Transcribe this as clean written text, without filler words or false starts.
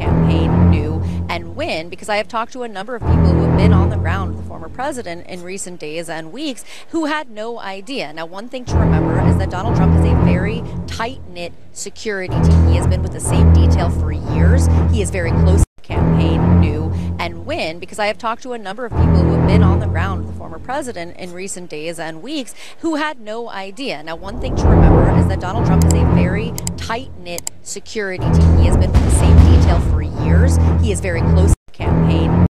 campaign do and win, because I have talked to a number of people who have been on the ground with the former president in recent days and weeks who had no idea. Now, one thing to remember is that Donald Trump is a very tight-knit security team. He has been with the same detail for years. He is very close to the campaign do and win, because I have talked to a number of people who have been on the ground with the former president in recent days and weeks who had no idea. Now, one thing to remember is that Donald Trump is a very tight-knit security team. He has been with the same detail for years. He is very close